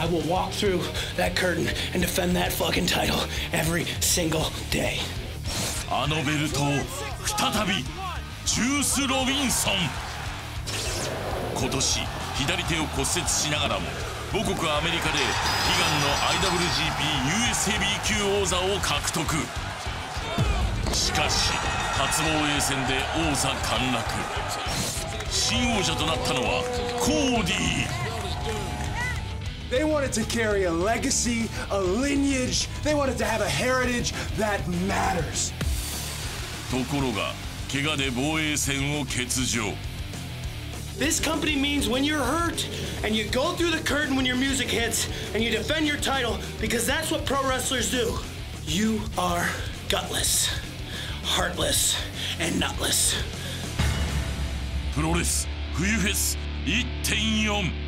I will walk through that curtain and defend that fucking title every single day. あのベルトを再びジュース・ロビンソン。今年左手を骨折しながらも母国アメリカで悲願の IWGP US ヘビー級王座を獲得。しかし初防衛戦で王座陥落。新王者となったのはコーディ。 They wanted to carry a legacy, a lineage. They wanted to have a heritage that matters. ところが、怪我で防衛戦を欠場。This company means when you're hurt and you go through the curtain when your music hits and you defend your title because that's what pro wrestlers do. You are gutless, heartless, and nutless. プロレス、冬フェス 1.4